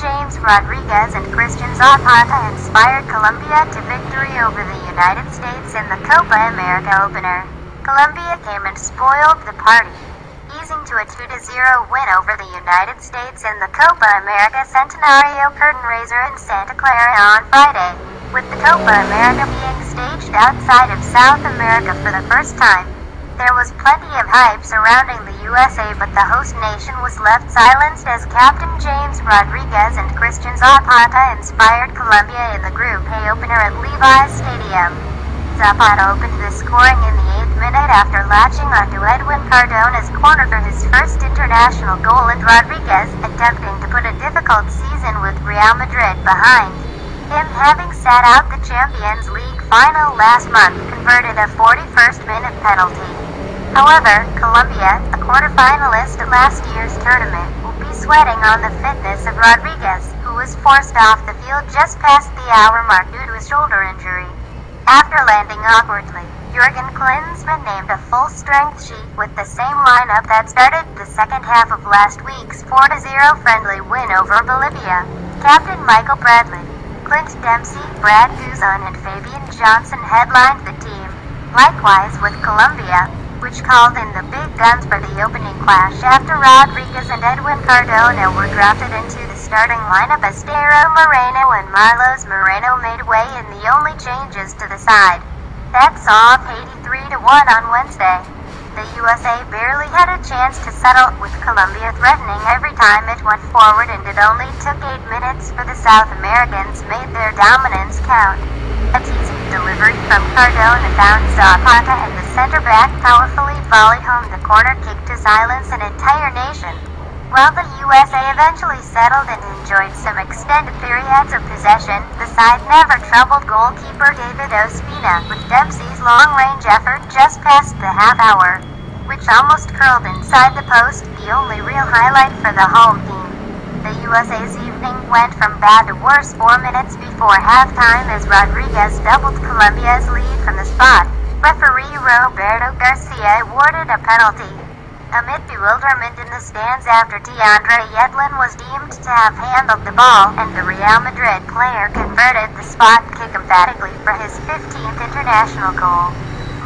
James Rodriguez and Cristian Zapata inspired Colombia to victory over the United States in the Copa America opener. Colombia came and spoiled the party, easing to a 2-0 win over the United States in the Copa America Centenario curtain raiser in Santa Clara on Friday, with the Copa America being staged outside of South America for the first time. There was plenty of hype surrounding the USA, but the host nation was left silenced as Captain James Rodriguez and Cristian Zapata inspired Colombia in the Group A opener at Levi's Stadium. Zapata opened the scoring in the 8th minute after latching onto Edwin Cardona's corner for his first international goal, and Rodriguez attempting to put a difficult season with Real Madrid behind him, having sat out the Champions League final last month, converted a 41st-minute penalty. However, Colombia, a quarterfinalist at last year's tournament, will be sweating on the fitness of Rodriguez, who was forced off the field just past the hour mark due to a shoulder injury. After landing awkwardly, Jurgen Klinsmann named a full-strength sheet with the same lineup that started the second half of last week's 4-0 friendly win over Bolivia. Captain Michael Bradley, Clint Dempsey, Brad Guzan and Fabian Johnson headlined the team. Likewise with Colombia, which called in the big guns for the opening clash after Rodriguez and Edwin Cardona were drafted into the starting lineup as Dayro Moreno and Marlos Moreno made way in the only changes to the side. That saw Haiti 3-1 on Wednesday. The USA barely had a chance to settle, with Colombia threatening every time it went forward, and it only took 8 minutes for the South Americans made their dominance count. A teasing delivery from Cardona found Zapata and the center-back powerfully volleyed home the corner kick to silence an entire nation. While the USA eventually settled and enjoyed some extended periods of possession, the side never troubled goalkeeper David Ospina, with Dempsey's long-range effort just past the half-hour, which almost curled inside the post, the only real highlight for the home team. The USA's evening went from bad to worse 4 minutes before halftime as Rodriguez doubled Colombia's lead from the spot. Referee Roberto Garcia awarded a penalty, amid bewilderment in the stands after DeAndre Yedlin was deemed to have handled the ball, and the Real Madrid player converted the spot kick emphatically for his 15th international goal,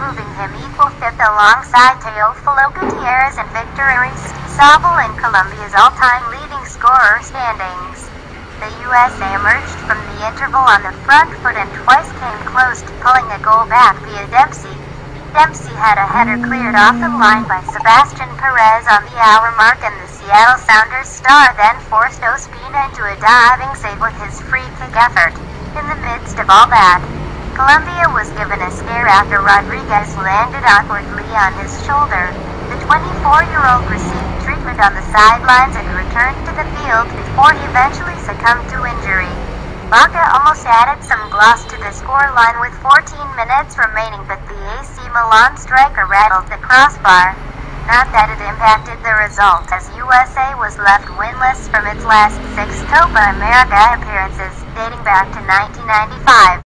moving him equal fifth alongside Teofilo Gutierrez and Victor Aristizabal in Colombia's all-time leading scorer standings. The USA emerged from the interval on the front foot and twice came close to pulling a goal back via Dempsey. Dempsey had a header cleared off the line by Sebastian Perez on the hour mark, and the Seattle Sounders star then forced Ospina into a diving save with his free kick effort. In the midst of all that, Colombia was given a scare after Rodriguez landed awkwardly on his shoulder. The 24-year-old received treatment on the sidelines and returned to the field before he eventually succumbed to injury. Bacca almost added some gloss to the scoreline with 14 minutes remaining, but the AC Milan striker rattled the crossbar. Not that it impacted the result, as USA was left winless from its last 6 Copa America appearances, dating back to 1995.